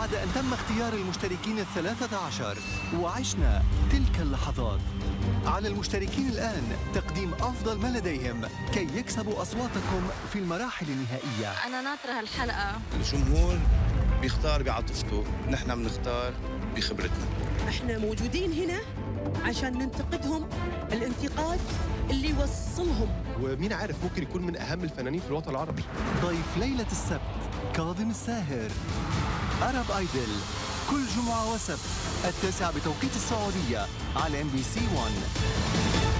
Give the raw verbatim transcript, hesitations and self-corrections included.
بعد أن تم اختيار المشتركين الثلاثة عشر وعشنا تلك اللحظات. على المشتركين الآن تقديم أفضل ما لديهم كي يكسبوا أصواتكم في المراحل النهائية. أنا ناطرة هالحلقة. الجمهور بيختار بعاطفته، نحن بنختار بخبرتنا. احنا موجودين هنا عشان ننتقدهم الانتقاد اللي يوصلهم، ومين عارف ممكن يكون من أهم الفنانين في الوطن العربي. ضيف ليلة السبت كاظم الساهر. أرب أيدل كل جمعة وسبت التاسعة بتوقيت السعودية على إم بي سي واحد.